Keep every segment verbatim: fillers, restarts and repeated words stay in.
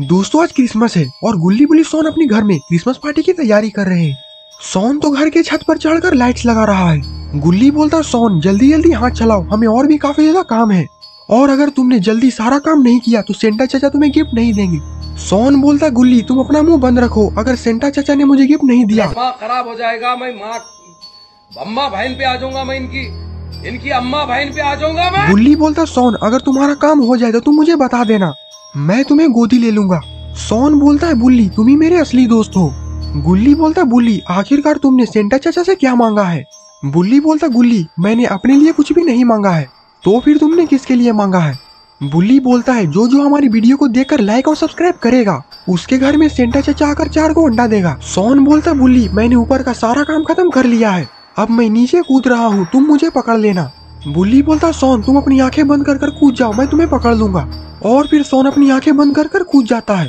दोस्तों आज क्रिसमस है और गुल्ली बुल्ली सोन अपने घर में क्रिसमस पार्टी की तैयारी कर रहे हैं। सोन तो घर के छत पर चढ़कर लाइट्स लगा रहा है। गुल्ली बोलता है, सोन जल्दी जल्दी हाथ चलाओ, हमें और भी काफी ज्यादा काम है और अगर तुमने जल्दी सारा काम नहीं किया तो सेंटा चाचा तुम्हें गिफ्ट नहीं देंगे। सोन बोलता, गुल्ली तुम अपना मुंह बंद रखो, अगर सेंटा चाचा ने मुझे गिफ्ट नहीं दिया खराब हो जाएगा, मैं माँ अम्मा बहन पे आ जाऊंगा, मैं इनकी इनकी अम्मा बहन पे आ जाऊंगा मैं। गुल्ली बोलता, सोन अगर तुम्हारा काम हो जाए तो तुम मुझे बता देना, मैं तुम्हें गोदी ले लूंगा। सोन बोलता है, बुल्ली तुम ही मेरे असली दोस्त हो। गुल्ली बोलता, बुल्ली आखिरकार तुमने सेंटा चाचा से क्या मांगा है? बुल्ली बोलता, गुल्ली मैंने अपने लिए कुछ भी नहीं मांगा है। तो फिर तुमने किसके लिए मांगा है? बुल्ली बोलता है, जो जो हमारी वीडियो को देखकर लाइक और सब्सक्राइब करेगा उसके घर में सेंटा चाचा आकर चार को अंडा देगा। सोन बोलता, बुल्ली मैंने ऊपर का सारा काम खत्म कर लिया है, अब मैं नीचे कूद रहा हूँ, तुम मुझे पकड़ लेना। बुल्ली बोलता, सोन तुम अपनी आंखें बंद कर कर कूद जाओ, मैं तुम्हें पकड़ लूंगा। और फिर सोन अपनी आंखें बंद कर कर कूद जाता है।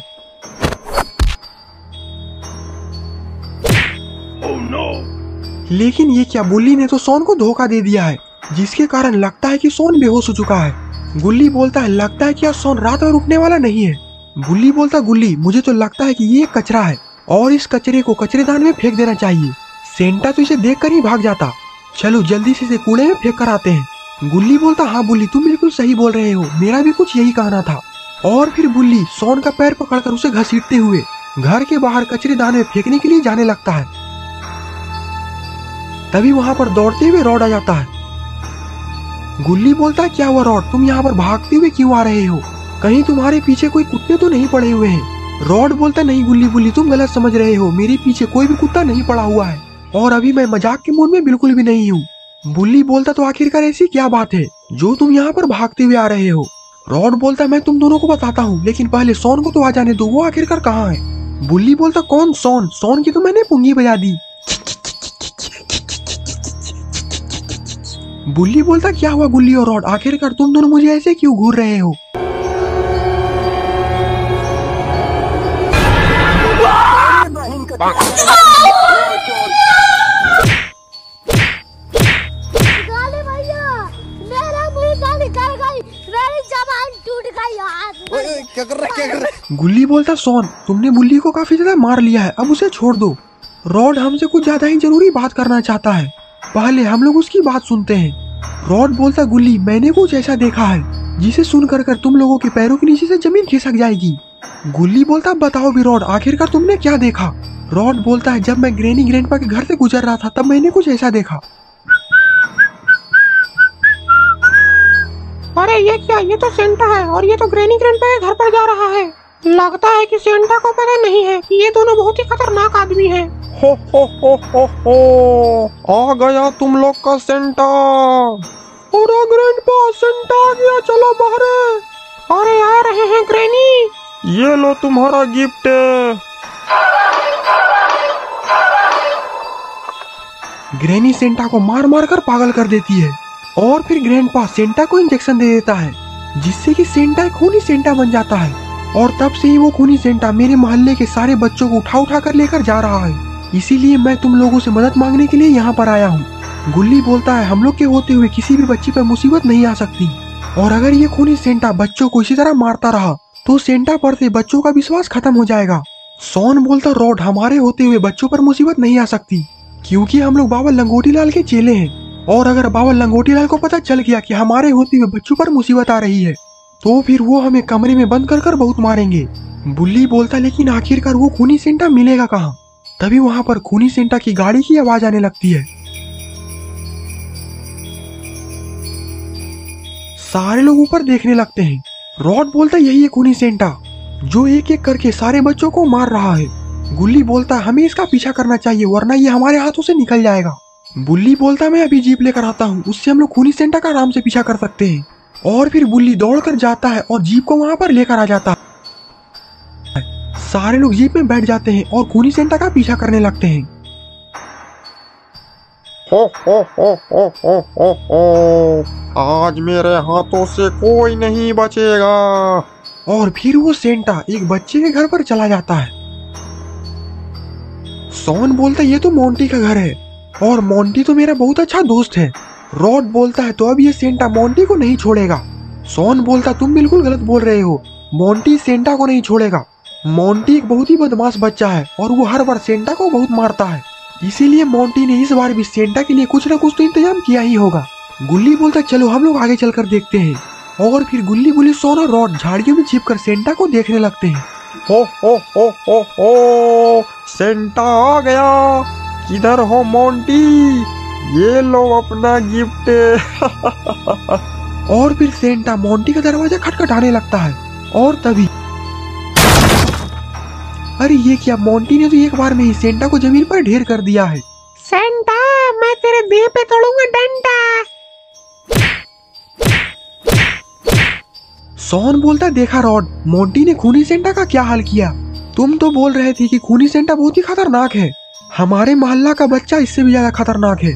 oh, no. लेकिन ये क्या, बुल्ली ने तो सोन को धोखा दे दिया है जिसके कारण लगता है कि सोन बेहोश हो चुका है। गुल्ली बोलता है, लगता है कि आज सोन रात भर उठने वाला नहीं है। बुल्ली बोलता, गुल्ली मुझे तो लगता है कि ये कचरा है और इस कचरे को कचरेदान में फेंक देना चाहिए, सेंटा तो इसे देखकर ही भाग जाता, चलो जल्दी से इसे कूड़े में फेंक कर आते हैं। गुल्ली बोलता, हाँ बुल्ली तुम बिल्कुल सही बोल रहे हो, मेरा भी कुछ यही कहना था। और फिर बुल्ली सोन का पैर पकड़कर उसे घसीटते हुए घर के बाहर कचरेदान में फेंकने के लिए जाने लगता है। तभी वहाँ पर दौड़ते हुए रॉड आ जाता है। गुल्ली बोलता है, क्या हुआ रॉड, तुम यहाँ पर भागते हुए क्यों आ रहे हो, कहीं तुम्हारे पीछे कोई कुत्ते तो नहीं पड़े हुए हैं? रॉड बोलता, नहीं गुल्ली बुल्ली तुम गलत समझ रहे हो, मेरे पीछे कोई भी कुत्ता नहीं पड़ा हुआ है और अभी मैं मजाक के मूड में बिल्कुल भी नहीं हूँ। बुल्ली बोलता, तो आखिरकार ऐसी क्या बात है जो तुम यहाँ पर भागते हुए आ रहे हो? रॉड बोलता, मैं तुम दोनों को बताता हूँ, लेकिन पहले सोन को तो आ जाने दो, वो आखिरकार कहाँ है? बुल्ली बोलता, कौन सोन? सोन की तो मैंने पुंगी बजा दी। बुल्ली बोलता, क्या हुआ गुल्ली और रॉड, आखिरकार तुम दोनों मुझे ऐसे क्यों घूर रहे हो? क्या कर रहा है, क्या कर रहा है? गुल्ली बोलता, सोन तुमने बुल्ली को काफी ज्यादा मार लिया है, अब उसे छोड़ दो। रॉड हमसे कुछ ज्यादा ही जरूरी बात करना चाहता है, पहले हम लोग उसकी बात सुनते हैं। रॉड बोलता, गुल्ली मैंने कुछ ऐसा देखा है जिसे सुन कर कर तुम लोगों के पैरों के नीचे से जमीन खिसक जाएगी। गुल्ली बोलता, बताओ भी रॉड आखिरकार तुमने क्या देखा? रॉड बोलता है, जब मैं ग्रैनी ग्रैंडपा के घर से गुजर रहा था तब मैंने कुछ ऐसा देखा। अरे ये क्या, ये तो सेंटा है और ये तो ग्रैनी ग्रैंडपा के घर पर जा रहा है, लगता है कि सेंटा को पता नहीं है कि ये दोनों बहुत ही खतरनाक आदमी हैं। हो हो हो हो हो, आ गया तुम लोग का सेंटा। अरे ग्रैंडपा सेंटा आ गया, चलो बाहर। अरे आ रहे हैं ग्रैनी, ये लो तुम्हारा गिफ्ट। ग्रैनी सेंटा को मार मार कर पागल कर देती है और फिर ग्रैंडपा सेंटा को इंजेक्शन दे देता है जिससे कि सेंटा खूनी सेंटा बन जाता है और तब से ही वो खूनी सेंटा मेरे मोहल्ले के सारे बच्चों को उठा उठा कर लेकर जा रहा है। इसीलिए मैं तुम लोगों से मदद मांगने के लिए यहाँ पर आया हूँ। गुल्ली बोलता है, हम लोग के होते हुए किसी भी बच्चे पर मुसीबत नहीं आ सकती और अगर ये खूनी सेंटा बच्चों को इसी तरह मारता रहा तो सेंटा पर से बच्चों का विश्वास खत्म हो जाएगा। सोन बोलता, रॉड हमारे होते हुए बच्चों पर मुसीबत नहीं आ सकती क्योंकि हम लोग बाबा लंगोटी लाल के चेले हैं और अगर बाबा लंगोटी लाल को पता चल गया कि हमारे होते हुए बच्चों पर मुसीबत आ रही है तो फिर वो हमें कमरे में बंद कर कर बहुत मारेंगे। बुल्ली बोलता, लेकिन आखिरकार वो खूनी सेंटा मिलेगा कहाँ? तभी वहाँ पर खूनी सेंटा की गाड़ी की आवाज आने लगती है। सारे लोग ऊपर देखने लगते हैं। रॉड बोलता, यही है खूनी सेंटा जो एक एक करके सारे बच्चों को मार रहा है। गुल्ली बोलता, हमें इसका पीछा करना चाहिए वरना ये हमारे हाथों से निकल जाएगा। बुल्ली बोलता, मैं अभी जीप लेकर आता हूँ, उससे हम लोग खूनी सेंटा का आराम से पीछा कर सकते हैं। और फिर बुल्ली दौड़कर जाता है और जीप को वहाँ पर लेकर आ जाता है। सारे लोग जीप में बैठ जाते हैं और खूनी सेंटा का पीछा करने लगते हैं। हो हो हो हो हो हो हो, आज मेरे हाथों से कोई नहीं बचेगा। और फिर वो सेंटा एक बच्चे के घर पर चला जाता है। सोन बोलता, ये तो मोंटी का घर है और मोंटी तो मेरा बहुत अच्छा दोस्त है। रॉड बोलता है, तो अब ये सेंटा मोंटी को नहीं छोड़ेगा। सोन बोलता, तुम बिल्कुल गलत बोल रहे हो, मोंटी सेंटा को नहीं छोड़ेगा। मोंटी एक बहुत ही बदमाश बच्चा है और वो हर बार सेंटा को बहुत मारता है, इसीलिए मोंटी ने इस बार भी सेंटा के लिए कुछ ना कुछ तो इंतजाम किया ही होगा। गुल्ली बोलता चलो हम लोग आगे चलकर देखते हैं, और फिर गुल्ली गुल्ली सोना रॉड झाड़ियों में छिपकर सेंटा को देखने लगते हैं। हो हो हो हो हो, सेंटा आ गया, किधर हो मोंटी, ये लो अपना गिफ्ट। और फिर सेंटा मोंटी का दरवाजा खटखटाने लगता है, और तभी अरे ये क्या, मोंटी ने तो एक बार में ही सेंटा को जमीन पर ढेर कर दिया है। सेंटा मैं तेरे देह पे तोड़ूंगा डंडा। सोन बोलता देखा रॉड, मोंटी ने खूनी सेंटा का क्या हाल किया, तुम तो बोल रहे थे कि खूनी सेंटा बहुत ही खतरनाक है, हमारे मोहल्ला का बच्चा इससे भी ज्यादा खतरनाक है।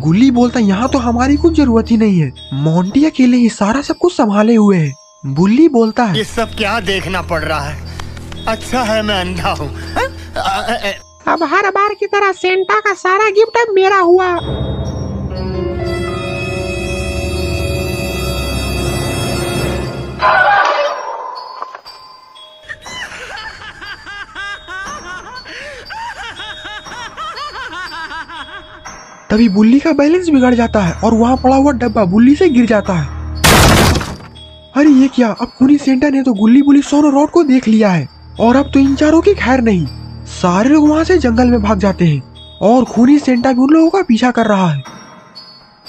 गुल्ली बोलता यहाँ तो हमारी कुछ जरूरत ही नहीं है, मोंटी अकेले ही सारा सब कुछ संभाले हुए है। गुल्ली बोलता है ये सब क्या देखना पड़ रहा है, अच्छा है मैं अंधा हूँ। अब हर बार की तरह सेंटा का सारा गिफ्ट अब मेरा हुआ। तभी बुल्ली का बैलेंस बिगड़ जाता है और वहाँ पड़ा हुआ डब्बा बुल्ली से गिर जाता है। अरे ये क्या, अब खूनी सेंटा ने तो गुल्ली बुल्ली सोनो रॉड को देख लिया है, और अब तो इन चारों की खैर नहीं, सारे लोग वहाँ से जंगल में भाग जाते हैं, और खूनी सेंटा भी उन लोगों का पीछा कर रहा है।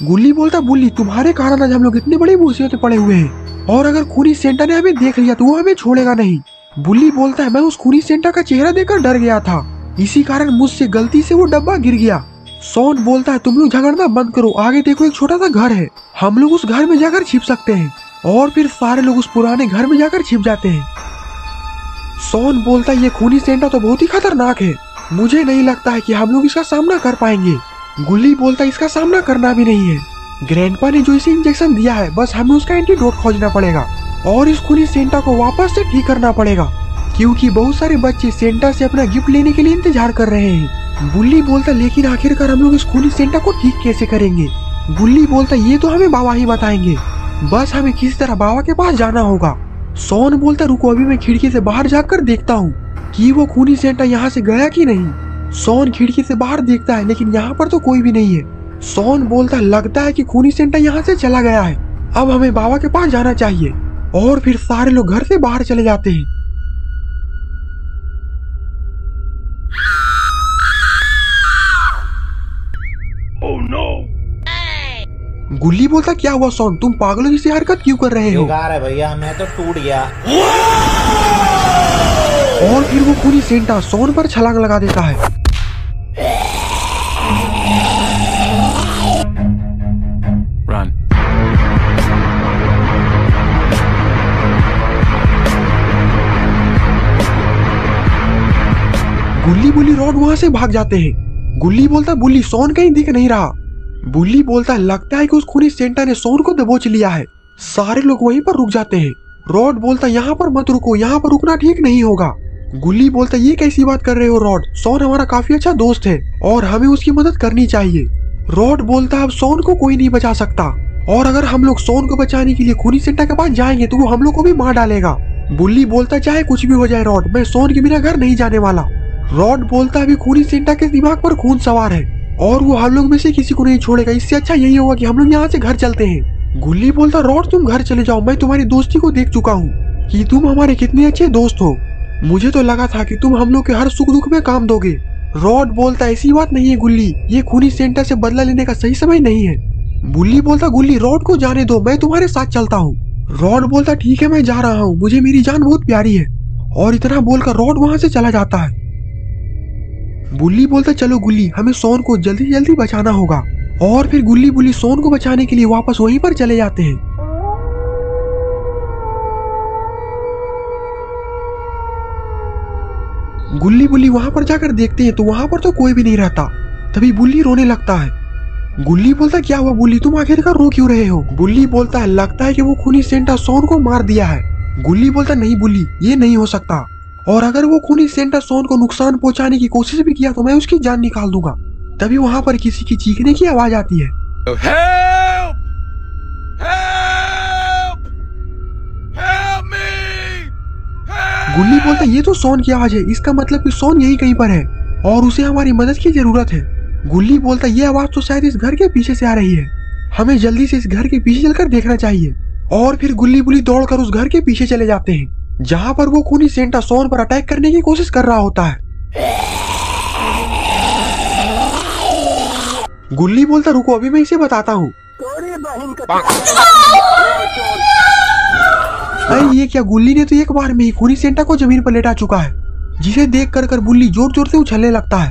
गुल्ली बोलता बुल्ली तुम्हारे कारण आज हम लोग इतने बड़ी मुसीबत में पड़े हुए हैं, और अगर खूनी सेंटा ने हमें देख लिया तो वो हमें छोड़ेगा नहीं। बुल्ली बोलता है मैं उस खूनी सेंटा का चेहरा देखकर डर गया था, इसी कारण मुझसे गलती से वो डब्बा गिर गया। सोन बोलता है तुम लोग झगड़ना बंद करो, आगे देखो एक छोटा सा घर है, हम लोग उस घर में जाकर छिप सकते हैं। और फिर सारे लोग उस पुराने घर में जाकर छिप जाते हैं। सोन बोलता है ये खूनी सेंटा तो बहुत ही खतरनाक है, मुझे नहीं लगता है कि हम लोग इसका सामना कर पाएंगे। गुल्ली बोलता है इसका सामना करना भी नहीं है, ग्रैंडपा ने जो इसे इंजेक्शन दिया है बस हमें उसका एंटीडोट खोजना पड़ेगा, और इस खूनी सेंटा को वापस से ठीक करना पड़ेगा, क्योंकि बहुत सारे बच्चे सेंटा से अपना गिफ्ट लेने के लिए इंतजार कर रहे हैं। गुल्ली बोलता लेकिन आखिरकार हम लोग इस खूनी सेंटा को ठीक कैसे करेंगे। गुल्ली बोलता ये तो हमें बाबा ही बताएंगे, बस हमें किसी तरह बाबा के पास जाना होगा। सोन बोलता रुको अभी मैं खिड़की से बाहर जाकर देखता हूँ कि वो खूनी सेंटा यहाँ से गया कि नहीं। सोन खिड़की से बाहर देखता है लेकिन यहाँ पर तो कोई भी नहीं है। सोन बोलता लगता है कि खूनी सेंटा यहाँ से चला गया है, अब हमें बाबा के पास जाना चाहिए। और फिर सारे लोग घर से बाहर चले जाते हैं। oh, no. गुल्ली बोलता क्या हुआ सोन, तुम पागलों जैसी हरकत क्यों कर रहे हो। भैया मैं तो टूट गया। और फिर वो खूनी सेंटा सोन पर छलांग लगा देता है। Run. गुल्ली बुल्ली रोड वहाँ से भाग जाते हैं। गुल्ली बोलता बुल्ली सोन कहीं दिख नहीं रहा। बुल्ली बोलता लगता है कि उस खूनी सेंटा ने सोन को दबोच लिया है। सारे लोग वहीं पर रुक जाते हैं। रॉड बोलता यहाँ पर मत रुको, यहाँ पर रुकना ठीक नहीं होगा। गुल्ली बोलता ये कैसी बात कर रहे हो रॉड, सोन हमारा काफी अच्छा दोस्त है और हमें उसकी मदद करनी चाहिए। रॉड बोलता अब सोन को कोई नहीं बचा सकता, और अगर हम लोग सोन को बचाने के लिए खूनी सेंटा के पास जाएंगे तो वो हम लोग को भी मार डालेगा। बुल्ली बोलता चाहे कुछ भी हो जाए रॉड, मैं सोन के बिना घर नहीं जाने वाला। रॉड बोलता अभी खूनी सेंटा के दिमाग पर खून सवार है और वो हम लोग में से किसी को नहीं छोड़ेगा, इससे अच्छा यही होगा कि हम लोग यहाँ से घर चलते हैं। गुल्ली बोलता रॉड तुम घर चले जाओ, मैं तुम्हारी दोस्ती को देख चुका हूँ कि तुम हमारे कितने अच्छे दोस्त हो, मुझे तो लगा था कि तुम हम लोग के हर सुख दुख में काम दोगे। रॉड बोलता ऐसी बात नहीं है गुल्ली, ये खूनी सेंटा से बदला लेने का सही समय नहीं है। गुल्ली बोलता गुल्ली रॉड को जाने दो, मैं तुम्हारे साथ चलता हूँ। रॉड बोलता ठीक है मैं जा रहा हूँ, मुझे मेरी जान बहुत प्यारी है। और इतना बोलकर रॉड वहाँ से चला जाता है। बुल्ली बोलता चलो गुल्ली हमें सोन को जल्दी जल्दी बचाना होगा। और फिर गुल्ली बुल्ली सोन को बचाने के लिए वापस वहीं पर चले जाते हैं। गुल्ली बुल्ली वहां पर जाकर देखते हैं तो वहां पर तो कोई भी नहीं रहता। तभी बुल्ली रोने लगता है। गुल्ली बोलता क्या हुआ बुल्ली, तुम आखिरकार रो क्यों रहे हो। बुल्ली बोलता है लगता है कि वो खूनी सेंटा सोन को मार दिया है। गुल्ली बोलता नहीं बुल्ली ये नहीं हो सकता, और अगर वो खूनी सेंटा सोन को नुकसान पहुंचाने की कोशिश भी किया तो मैं उसकी जान निकाल दूंगा। तभी वहां पर किसी की चीखने की आवाज आती है। Help! Help! Help me! Help! गुल्ली बोलता ये तो सोन की आवाज है, इसका मतलब कि सोन यही कहीं पर है और उसे हमारी मदद की जरूरत है। गुल्ली बोलता ये आवाज तो शायद इस घर के पीछे से आ रही है, हमें जल्दी से इस घर के पीछे चलकर देखना चाहिए। और फिर गुल्ली बुल्ली दौड़कर उस घर के पीछे चले जाते हैं जहाँ पर वो खूनी सेंटा सोन पर अटैक करने की कोशिश कर रहा होता है। गुल्ली बोलता रुको अभी मैं इसे बताता हूँ। अरे ये क्या, गुल्ली ने तो एक बार में ही खूनी सेंटा को जमीन पर लेटा चुका है, जिसे देख कर कर गुल्ली जोर जोर से उछलने लगता है।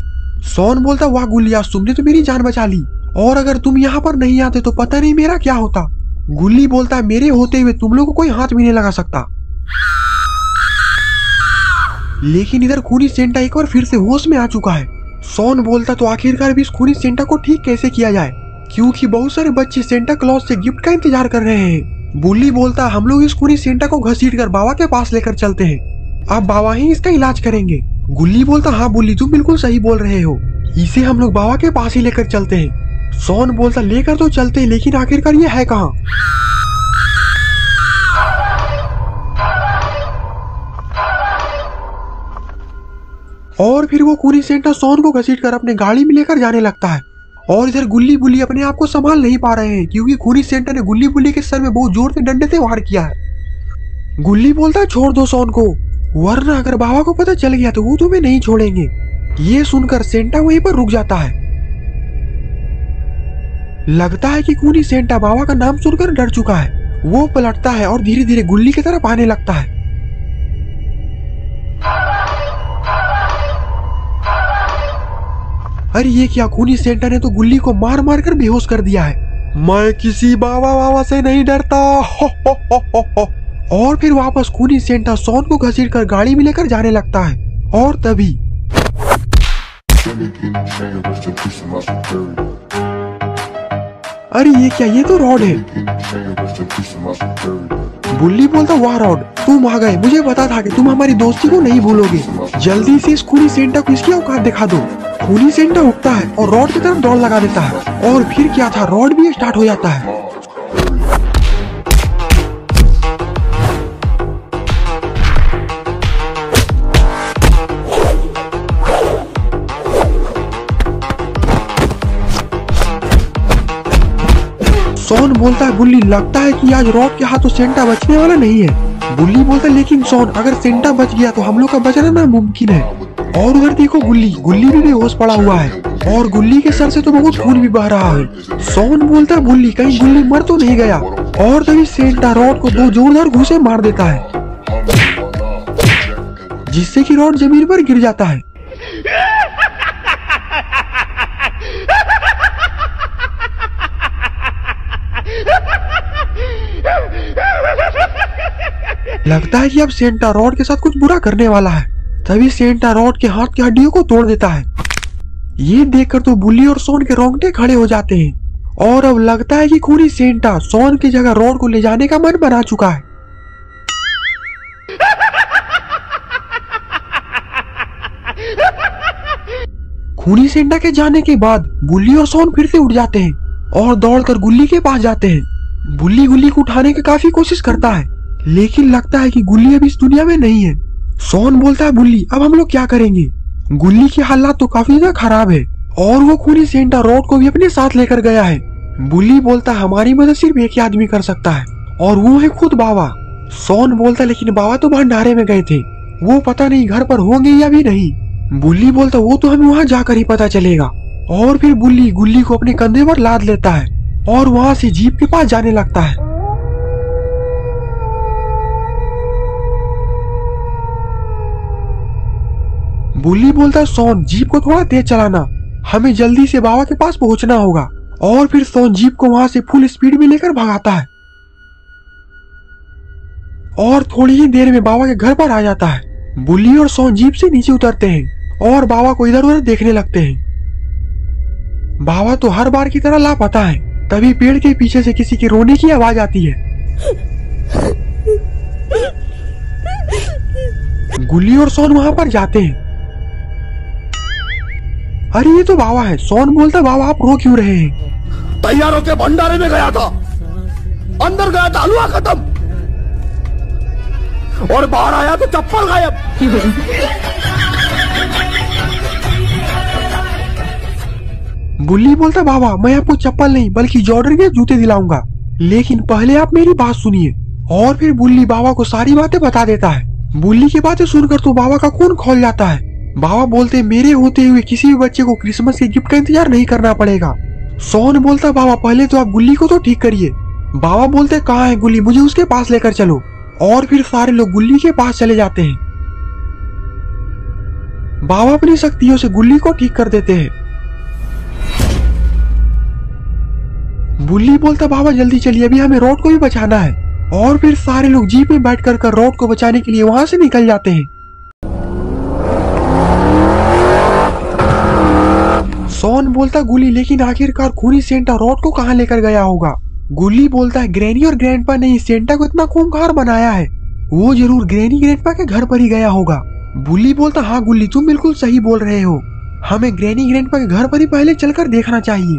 सोन बोलता वाह गुल्ली आज तुमने तो मेरी जान बचा ली, और अगर तुम यहाँ पर नहीं आते तो पता नहीं मेरा क्या होता। गुल्ली बोलता मेरे होते हुए तुम लोगों को कोई हाथ भी नहीं लगा सकता। लेकिन इधर खूनी सेंटा एक बार फिर से होश में आ चुका है। सोन बोलता तो आखिरकार भी इस खूनी सेंटा को ठीक कैसे किया जाए, क्योंकि बहुत सारे बच्चे सेंटा क्लॉज से गिफ्ट का इंतजार कर रहे हैं। बुल्ली बोलता हम लोग इस खूनी सेंटा को घसीट कर बाबा के पास लेकर चलते हैं, अब बाबा ही इसका इलाज करेंगे। गुल्ली बोलता हाँ बुल्ली तुम बिल्कुल सही बोल रहे हो, इसे हम लोग बाबा के पास ही लेकर चलते हैं। सोन बोलता लेकर तो चलते हैं लेकिन आखिरकार ये है कहाँ। और फिर वो खूनी सेंटा सोन को घसीटकर अपने गाड़ी में लेकर जाने लगता है। और इधर गुल्ली बुल्ली अपने आप को संभाल नहीं पा रहे हैं, क्योंकि खूनी सेंटा ने गुल्ली बुल्ली के सर में बहुत जोर से डंडे से वार किया है। गुल्ली बोलता है छोड़ दो सोन को, वरना अगर बाबा को पता चल गया तो वो तुम्हें नहीं छोड़ेंगे। ये सुनकर सेंटा वहीं पर रुक जाता है। लगता है कि खूनी सेंटा बाबा का नाम सुनकर डर चुका है। वो पलटता है और धीरे धीरे गुल्ली की तरफ आने लगता है। अरे ये क्या, खूनी सेंटा ने तो गुल्ली को मार मार कर बेहोश कर दिया है। मैं किसी बाबा बाबा से नहीं डरता हो, हो, हो, हो, हो। और फिर वापस खूनी सेंटा सोन को घसीट कर गाड़ी में लेकर जाने लगता है। और तभी अरे ये क्या, ये तो रॉड है। बुल्ली बोलता वाह रॉड तुम आ गए, मुझे पता था कि तुम हमारी दोस्ती को नहीं भूलोगे, जल्दी से इस खूनी सेंटा को इसकी औकात दिखा दो। खूनी सेंटा उठता है और रॉड की तरफ दौड़ लगा देता है, और फिर क्या था, रॉड भी स्टार्ट हो जाता है। सोन बोलता है बुल्ली लगता है कि आज रॉड के हाथों सेंटा बचने वाला नहीं है। बुल्ली बोलता है लेकिन सोन अगर सेंटा बच गया तो हम लोग का बचना नामुमकिन है। और उधर देखो गुल्ली, गुल्ली भी बेहोश पड़ा हुआ है और गुल्ली के सर से तो बहुत खून भी बह रहा है। सोन बोलता है बुल्ली कहीं गुल्ली मर तो नहीं गया, और तभी सेंटा रॉड को दो जोरदार घूंसे मार देता है, जिससे कि रॉड जमीन पर गिर जाता है। लगता है कि अब सेंटा रॉड के साथ कुछ बुरा करने वाला है। तभी सेंटा रॉड के हाथ की हड्डियों को तोड़ देता है। ये देखकर तो बुल्ली और सोन के रोंगटे खड़े हो जाते हैं। और अब लगता है कि खूनी सेंटा सोन की जगह रॉड को ले जाने का मन बना चुका है। खूनी सेंटा के जाने के बाद बुल्ली और सोन फिर से उठ जाते हैं और दौड़कर गुल्ली के पास जाते हैं। बुल्ली गुल्ली को उठाने की काफी कोशिश करता है, लेकिन लगता है कि गुल्ली अब इस दुनिया में नहीं है। सोन बोलता है बुल्ली अब हम लोग क्या करेंगे, गुल्ली की हालात तो काफी ज्यादा खराब है और वो खूनी सेंटा रॉड को भी अपने साथ लेकर गया है। बुल्ली बोलता हमारी मदद सिर्फ एक ही आदमी कर सकता है और वो है खुद बाबा। सोन बोलता लेकिन बाबा तो भंडारे में गए थे, वो पता नहीं घर पर होंगे या भी नहीं। बुल्ली बोलता वो तो हमें वहाँ जाकर ही पता चलेगा। और फिर बुल्ली गुल्ली को अपने कंधे पर लाद लेता है और वहाँ से जीप के पास जाने लगता है। बुल्ली बोलता है सोन जीप को थोड़ा तेज चलाना, हमें जल्दी से बाबा के पास पहुंचना होगा। और फिर सोन जीप को वहाँ से फुल स्पीड में लेकर भगाता है और थोड़ी ही देर में बाबा के घर पर आ जाता है। बुल्ली और सोन जीप से नीचे उतरते हैं और बाबा को इधर उधर देखने लगते हैं। बाबा तो हर बार की तरह लापता है। तभी पेड़ के पीछे से किसी के रोने की आवाज आती है। गुल्ली और सोन वहाँ पर जाते हैं। अरे ये तो बाबा है। सोन बोलता बाबा आप रो क्यों रहे हैं? तैयार होके भंडारे में गया था, अंदर गया था, हलवा खत्म। और बाहर आया तो चप्पल गायब। गुल्ली बोलता, बाबा मैं आपको चप्पल नहीं बल्कि जॉर्डन के जूते दिलाऊंगा, लेकिन पहले आप मेरी बात सुनिए। और फिर बुल्ली बाबा को सारी बातें बता देता है। बुल्ली की बातें सुनकर तो बाबा का खून खौल जाता है। बाबा बोलते, मेरे होते हुए किसी भी बच्चे को क्रिसमस के गिफ्ट का इंतजार नहीं करना पड़ेगा। सोन बोलता, बाबा पहले तो आप गुल्ली को तो ठीक करिए। बाबा बोलते, कहाँ है गुल्ली, मुझे उसके पास लेकर चलो। और फिर सारे लोग गुल्ली के पास चले जाते हैं। बाबा अपनी शक्तियों से गुल्ली को ठीक कर देते हैं। गुल्ली बोलता, बाबा जल्दी चलिए, अभी हमें रोड को भी बचाना है। और फिर सारे लोग जीप में बैठ कर, कर रोड को बचाने के लिए वहाँ से निकल जाते हैं। सोन बोलता, गुल्ली लेकिन आखिरकार खूनी सेंटा रोड को कहाँ लेकर गया होगा। गुल्ली बोलता है, ग्रैनी और ग्रैंडपा ने इस सेंटा को इतना खूंखार बनाया है, वो जरूर ग्रैनी ग्रैंडपा के घर पर ही गया होगा। गुल्ली बोलता, हाँ गुल्ली तुम बिल्कुल सही बोल रहे हो, हमें ग्रैनी ग्रैंडपा के घर पर ही पहले चलकर देखना चाहिए।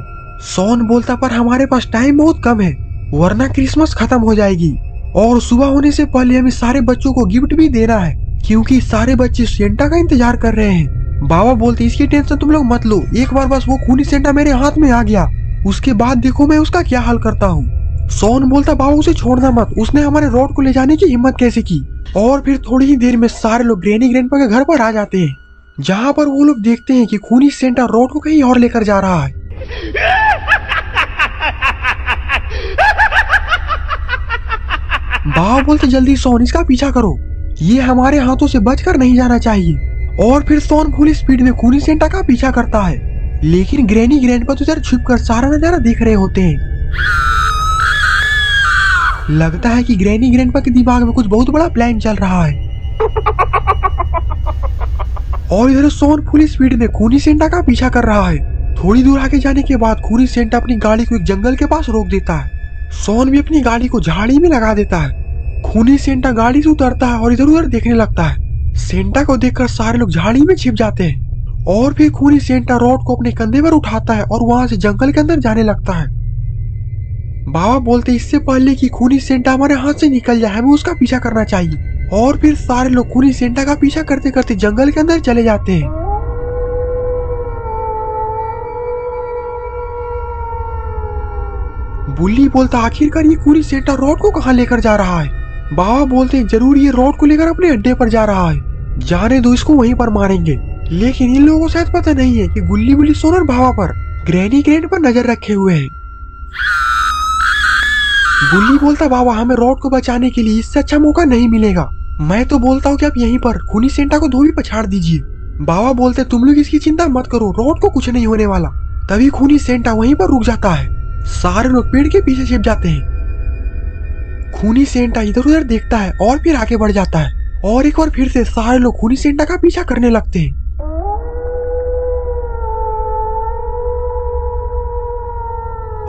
सोन बोलता, पर हमारे पास टाइम बहुत कम है, वरना क्रिसमस खत्म हो जाएगी और सुबह होने से पहले हमें सारे बच्चों को गिफ्ट भी देना है, क्योंकि सारे बच्चे सेंटा का इंतजार कर रहे हैं। बाबा बोलते, इसकी टेंशन तुम लोग मत लो, एक बार बस वो खूनी सेंटा मेरे हाथ में आ गया, उसके बाद देखो मैं उसका क्या हाल करता हूँ। सोन बोलता, बाबा उसे छोड़ना मत, उसने हमारे रोड को ले जाने की हिम्मत कैसे की। और फिर थोड़ी ही देर में सारे लोग ग्रैनी ग्रैंडपा के घर पर आ जाते हैं, जहाँ पर वो लोग देखते हैं कि खूनी सेंटा रोड को कहीं और लेकर जा रहा है। बाबा बोलते, जल्दी सोन इसका पीछा करो, ये हमारे हाथों से बचकर नहीं जाना चाहिए। और फिर सोन फुल स्पीड में खूनी सेंटा का पीछा करता है, लेकिन ग्रैनी ग्रैंडपा तो इधर छिपकर सारा नजारा देख रहे होते हैं। लगता है कि ग्रैनी ग्रैंडपा के दिमाग में कुछ बहुत बड़ा प्लान चल रहा है। और इधर सोन फुल स्पीड में खूनी सेंटा का पीछा कर रहा है। थोड़ी दूर आगे जाने के बाद खूनी सेंटा अपनी गाड़ी को एक जंगल के पास रोक देता है। सोन भी अपनी गाड़ी को झाड़ी में लगा देता है। खूनी सेंटा गाड़ी से उतरता है और इधर उधर देखने लगता है। सेंटा को देखकर सारे लोग झाड़ी में छिप जाते हैं। और फिर खूनी सेंटा रोड को अपने कंधे पर उठाता है और वहां से जंगल के अंदर जाने लगता है। बाबा बोलते, इससे पहले कि खूनी सेंटा हमारे हाथ से निकल जाए, हमें उसका पीछा करना चाहिए। और फिर सारे लोग खूनी सेंटा का पीछा करते करते जंगल के अंदर चले जाते हैं। बुल्ली बोलता, आखिरकार ये खूनी सेंटा रोड को कहाँ लेकर जा रहा है। बाबा बोलते, जरूर ये रोड को लेकर अपने अड्डे पर जा रहा है, जाने दो इसको वहीं पर मारेंगे। लेकिन इन लोगों को शायद पता नहीं है कि गुल्ली बुल्ली सोनर बाबा पर ग्रैनी ग्रैंड पर नजर रखे हुए हैं। गुल्ली बोलता, बाबा हमें रोड को बचाने के लिए इससे अच्छा मौका नहीं मिलेगा, मैं तो बोलता हूँ कि आप यहीं पर खूनी सेंटा को धोबी पछाड़ दीजिए। बाबा बोलते, तुम लोग इसकी चिंता मत करो, रोड को कुछ नहीं होने वाला। तभी खूनी सेंटा वहीं पर रुक जाता है। सारे लोग पेड़ के पीछे छिप जाते हैं। खूनी सेंटा इधर उधर देखता है और फिर आगे बढ़ जाता है। और एक बार फिर से सारे लोग खूनी सेंटा का पीछा करने लगते हैं।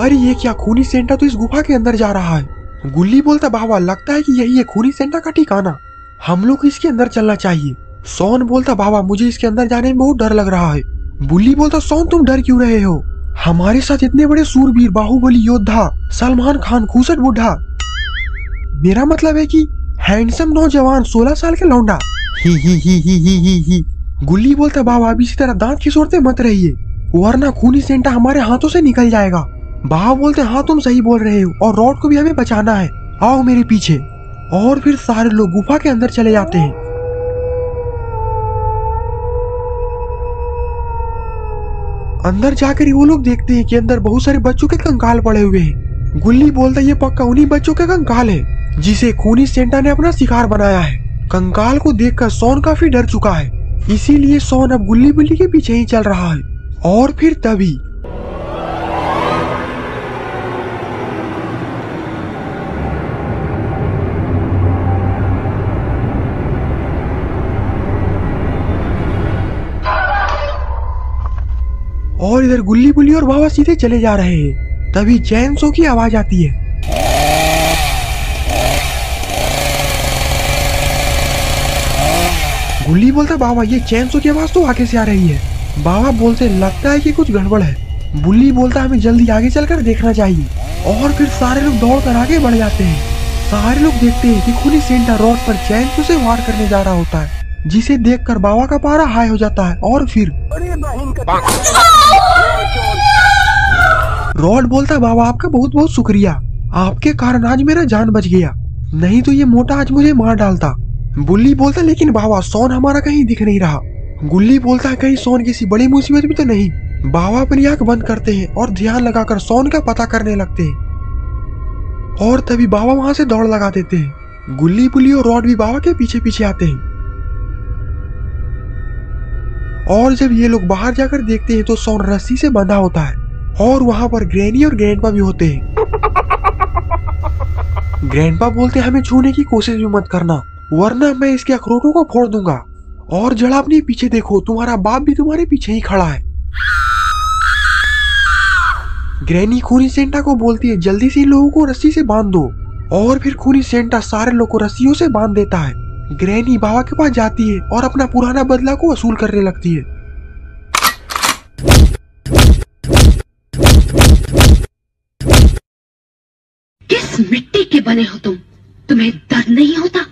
अरे ये क्या, खूनी सेंटा तो इस गुफा के अंदर जा रहा है। गुल्ली बोलता, बाबा लगता है कि यही है खूनी सेंटा का ठिकाना, हम लोग को इसके अंदर चलना चाहिए। सोन बोलता, बाबा मुझे इसके अंदर जाने में बहुत डर लग रहा है। गुल्ली बोलता, सोन तुम डर क्यों रहे हो, हमारे साथ इतने बड़े सूरवीर, बाहुबली योद्धा, सलमान खान, खूसट बुढ़ा, मेरा मतलब है कि हैंडसम नौजवान सोलह साल के लौंडा। ही ही ही ही ही ही ही। गुल्ली बोलता, बाबा अब इसी तरह दांत खिसोड़ते मत रहिए, वरना खूनी सेंटा हमारे हाथों से निकल जाएगा। बाबा बोलते, हाँ तुम सही बोल रहे हो, और रोड को भी हमें बचाना है, आओ मेरे पीछे। और फिर सारे लोग गुफा के अंदर चले जाते हैं। अंदर जाकर वो लोग देखते हैं कि अंदर बहुत सारे बच्चों के कंकाल पड़े हुए हैं। गुल्ली बोलता, ये पक्का उन्हीं बच्चों के कंकाल है जिसे खूनी सेंटा ने अपना शिकार बनाया है। कंकाल को देखकर सोन काफी डर चुका है, इसीलिए सोन अब गुल्ली बुल्ली के पीछे ही चल रहा है। और फिर तभी और इधर गुल्ली बुल्ली और बाबा सीधे चले जा रहे हैं। तभी चैन सो की आवाज आती है। गुल्ली बोलता, बाबा ये चैन सो की आवाज तो आगे से आ रही है। बाबा बोलते, लगता है कि कुछ गड़बड़ है। गुल्ली बोलता, हमें जल्दी आगे चलकर देखना चाहिए। और फिर सारे लोग दौड़कर आगे बढ़ जाते हैं। सारे लोग देखते हैं कि खुली सेंटा रोड पर जयंत उसे वार करने जा रहा होता है, जिसे देखकर बाबा का पारा हाई हो जाता है। और फिर रोड बोलता है, बाबा आपका बहुत बहुत शुक्रिया, आपके कारण आज मेरा जान बच गया, नहीं तो ये मोटा आज मुझे मार डालता। बुल्ली बोलता लेकिन बाबा सोन हमारा कहीं दिख नहीं रहा। गुल्ली बोलता है कहीं सोन किसी बड़ी मुसीबत में तो नहीं। बाबा अपनी आंख बंद करते हैं और ध्यान लगाकर सोन का पता करने लगते हैं और तभी बाबा वहां से दौड़ लगा देते हैं। गुल्ली बुल्ली और रॉड भी बाबा के पीछे पीछे आते हैं और जब ये लोग बाहर जाकर देखते हैं तो सोन रस्सी से बंधा होता है और वहां पर ग्रैनी और ग्रैंडपा भी होते हैं। ग्रैंडपा बोलते हैं हमें छूने की कोशिश भी मत करना वरना मैं इसके अखरोटों को फोड़ दूंगा, और जरा अपने पीछे देखो तुम्हारा बाप भी तुम्हारे पीछे ही खड़ा है। ग्रैनी खूनी सेंटा को बोलती है जल्दी से इन लोगों को रस्सी से बांध दो, और फिर खूनी सेंटा सारे लोगों को रस्सियों से बांध देता है। ग्रैनी बाबा के पास जाती है और अपना पुराना बदला को वसूल करने लगती है। किस मिट्टी के बने हो तुम, तुम्हें दर्द नहीं होता?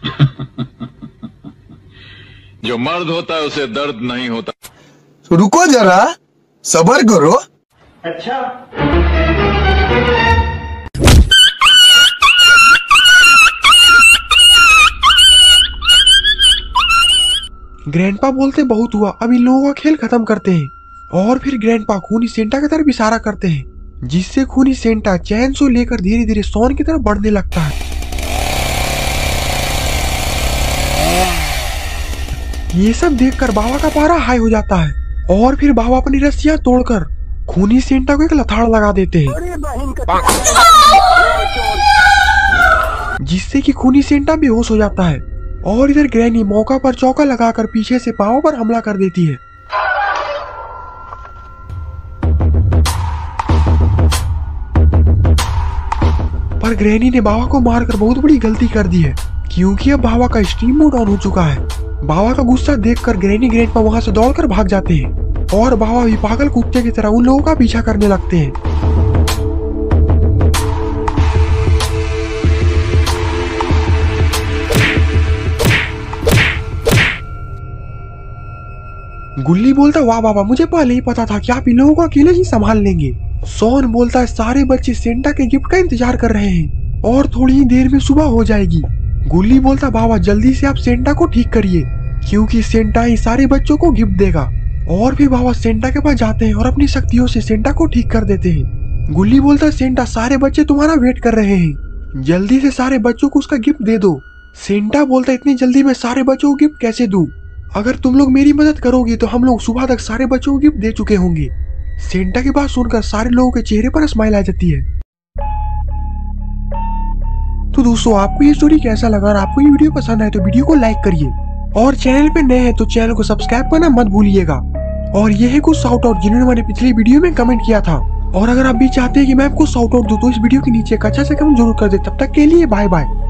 जो मर्द होता है उसे दर्द नहीं होता। तो रुको जरा, सब्र करो। अच्छा, ग्रैंडपा बोलते बहुत हुआ अब इन लोगों का खेल खत्म करते हैं, और फिर ग्रैंडपा खूनी सेंटा की तरफ इशारा करते हैं, जिससे खूनी सेंटा चैन से लेकर धीरे धीरे सोन की तरफ बढ़ने लगता है। ये सब देखकर बाबा का पारा हाई हो जाता है और फिर बाबा अपनी रस्सियां तोड़कर खूनी सेंटा को एक लथाड़ लगा देते हैं, जिससे कि खूनी सेंटा बेहोश हो जाता है। और इधर ग्रैनी मौका पर चौका लगाकर पीछे से पांव पर हमला कर देती है। पर ग्रैनी ने बाबा को मारकर बहुत बड़ी गलती कर दी है, क्योंकि अब बाबा का स्टीम मोड ऑन हो चुका है। बाबा का गुस्सा देखकर ग्रैनी ग्रैंडपा वहां से दौड़कर भाग जाते हैं और बाबा भी पागल कुत्ते की तरह उन लोगों का पीछा करने लगते हैं। गुल्ली बोलता वाह बाबा, मुझे पहले ही पता था कि आप इन लोगों को अकेले ही संभाल लेंगे। सोन बोलता है सारे बच्चे सेंटा के गिफ्ट का इंतजार कर रहे हैं और थोड़ी ही देर में सुबह हो जाएगी। गुल्ली बोलता बाबा जल्दी से आप सेंटा को ठीक करिए, क्योंकि सेंटा ही सारे बच्चों को गिफ्ट देगा। और फिर बाबा सेंटा के पास जाते हैं और अपनी शक्तियों से सेंटा को ठीक कर देते हैं। गुल्ली बोलता है सेंटा सारे बच्चे तुम्हारा वेट कर रहे हैं, जल्दी से सारे बच्चों को उसका गिफ्ट दे दो। सेंटा बोलता है इतनी जल्दी मैं सारे बच्चों को गिफ्ट कैसे दूं? अगर तुम लोग मेरी मदद करोगे तो हम लोग सुबह तक सारे बच्चों को गिफ्ट दे चुके होंगे। सेंटा की बात सुनकर सारे लोगों के चेहरे पर स्माइल आ जाती है। तो दोस्तों आपको ये स्टोरी कैसा लगा, और आपको ये वीडियो पसंद आए तो वीडियो को लाइक करिए, और चैनल पे नए हैं तो चैनल को सब्सक्राइब करना मत भूलिएगा। और ये है कुछ शाउट आउट जिन्होंने मैंने पिछली वीडियो में कमेंट किया था, और अगर आप भी चाहते हैं कि मैं आपको शाउट आउट दूं तो इस वीडियो के नीचे एक अच्छा सा कमेंट जरूर कर दे। तब तक के लिए बाय बाय।